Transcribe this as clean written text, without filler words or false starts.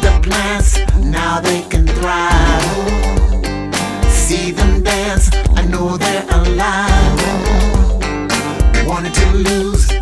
the plants, now they can thrive. See them dance, I know they're alive. Wanted to lose